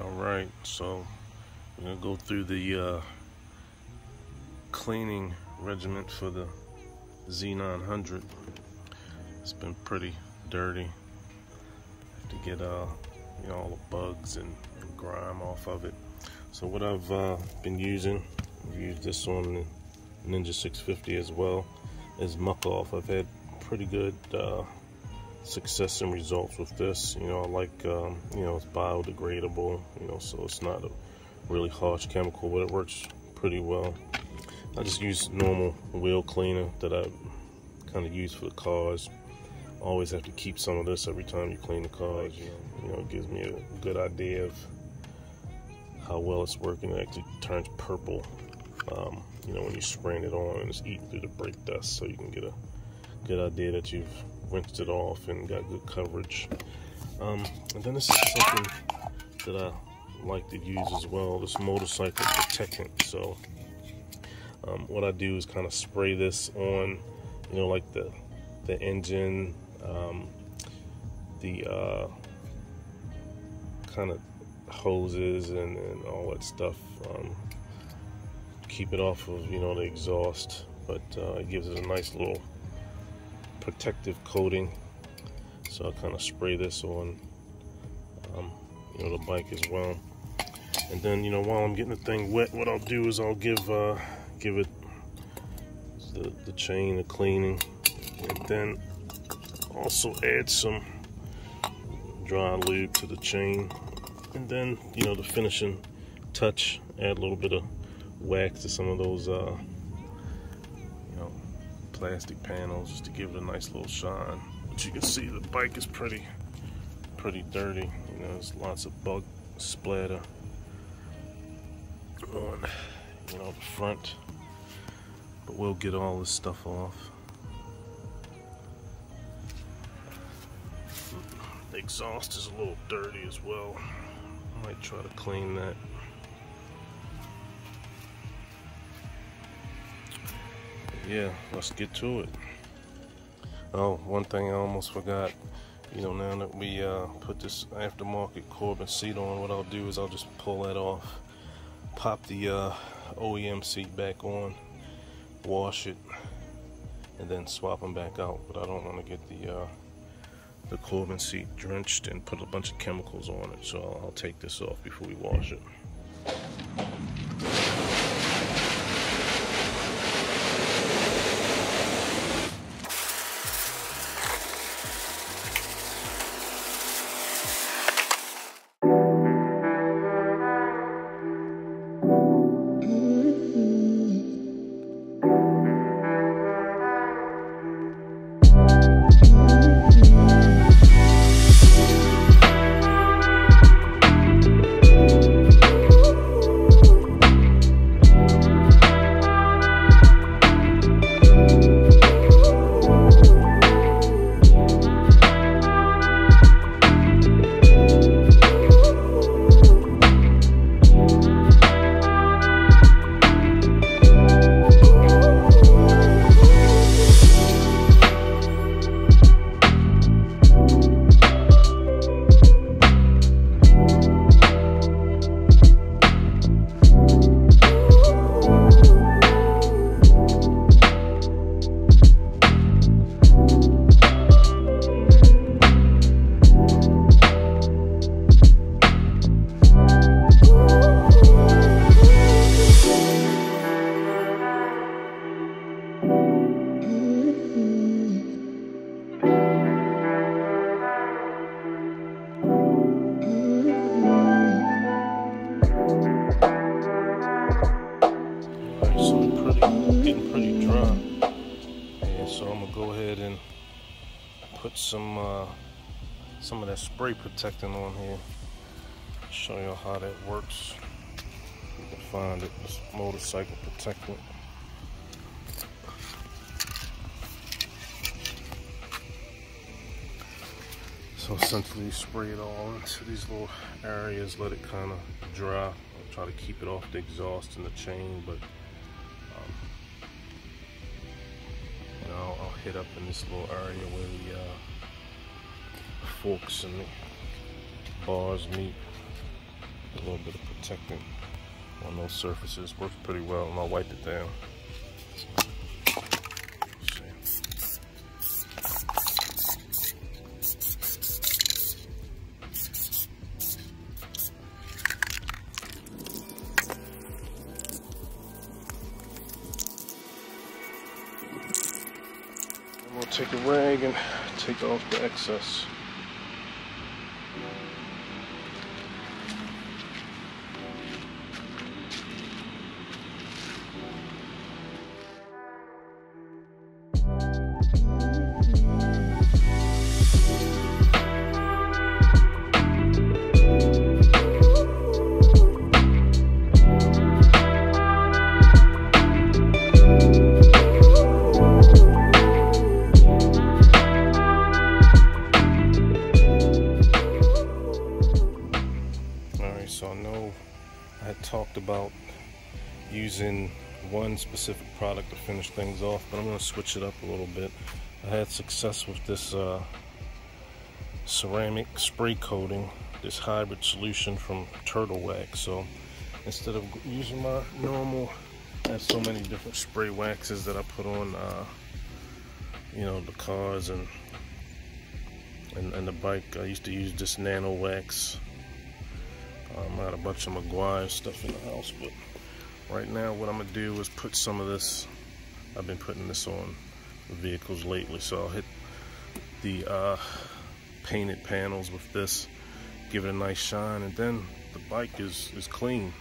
Alright, so I'm going to go through the cleaning regimen for the Z900. It's been pretty dirty. I have to get all the bugs and grime off of it. So what I've been using, I've used this on the Ninja 650 as well, is Muc-Off. I've had pretty good success and results with this. I like, it's biodegradable, so it's not a really harsh chemical, but it works pretty well. I just use normal wheel cleaner that I kind of use for the cars. Always have to keep some of this every time you clean the cars. It gives me a good idea of how well it's working. It actually turns purple when you spray it on, and it's eating through the brake dust, so you can get a good idea that you've rinsed it off and got good coverage. And then this is something that I like to use as well, this motorcycle protectant. So what I do is kind of spray this on, like the engine, the kind of hoses and all that stuff. Keep it off of the exhaust, but it gives it a nice little protective coating. So I kind of spray this on the bike as well. And then while I'm getting the thing wet, what I'll do is I'll give it the chain a cleaning, and then also add some dry lube to the chain. And then the finishing touch, add a little bit of wax to some of those plastic panels, just to give it a nice little shine. But you can see the bike is pretty dirty. There's lots of bug splatter on the front, but we'll get all this stuff off. The exhaust is a little dirty as well. I might try to clean that. Yeah, let's get to it. Oh, one thing I almost forgot. Now that we put this aftermarket Corbin seat on, what I'll do is I'll just pull that off, pop the OEM seat back on, wash it, and then swap them back out. But I don't want to get the Corbin seat drenched and put a bunch of chemicals on it. So I'll take this off before we wash it. Pretty dry, and so I'm gonna go ahead and put some of that spray protectant on here. Show you how that works. You can find it, this motorcycle protectant. So essentially, you spray it all into these little areas, let it kind of dry. I'll try to keep it off the exhaust and the chain, but I'll hit up in this little area where the forks and the bars meet. a little bit of protectant on those surfaces. Works pretty well, and I'll wipe it down. Take a rag and take off the excess. About using one specific product to finish things off, but I'm going to switch it up a little bit. I had success with this ceramic spray coating, this hybrid solution from Turtle Wax. So instead of using my normal, I have so many different spray waxes that I put on, you know, the cars and the bike. I used to use this Nano Wax. I had a bunch of Meguiar's stuff in the house, but right now what I'm going to do is put some of this. I've been putting this on vehicles lately, so I'll hit the painted panels with this, give it a nice shine, and then the bike is clean.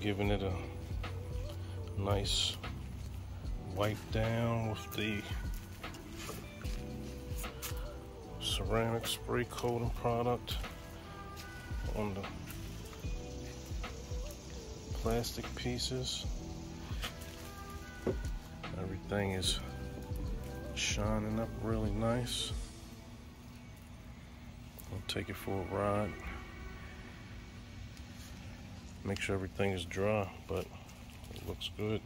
Giving it a nice wipe down with the ceramic spray coating product on the plastic pieces. Everything is shining up really nice. I'll take it for a ride. Make sure everything is dry, but it looks good.